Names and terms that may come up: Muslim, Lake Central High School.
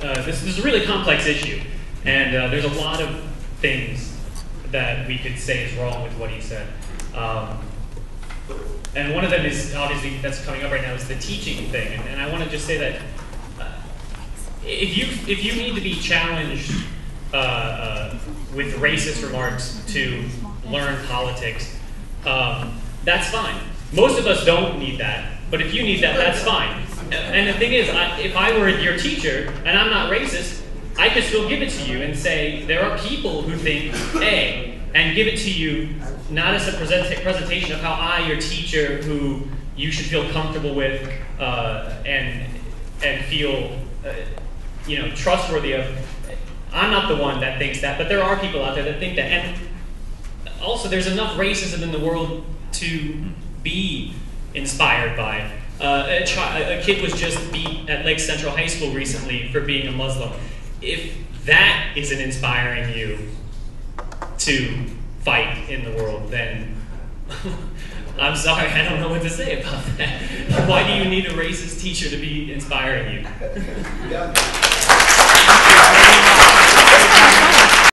this is a really complex issue, and there's a lot of things that we could say is wrong with what he said. And one of them is, obviously, that's coming up right now, is the teaching thing. And I want to just say that if you need to be challenged with racist remarks to learn politics, that's fine. Most of us don't need that, but if you need that, that's fine. And the thing is, if I were your teacher, and I'm not racist, I could still give it to you and say, there are people who think A, and give it to you not as a presentation of how I, your teacher, who you should feel comfortable with and feel trustworthy of, I'm not the one that thinks that, but there are people out there that think that. And also, there's enough racism in the world to be inspired by. A kid was just beat at Lake Central High School recently for being a Muslim. If that isn't inspiring you to fight in the world, then I'm sorry, I don't know what to say about that. Why do you need a racist teacher to be inspiring you?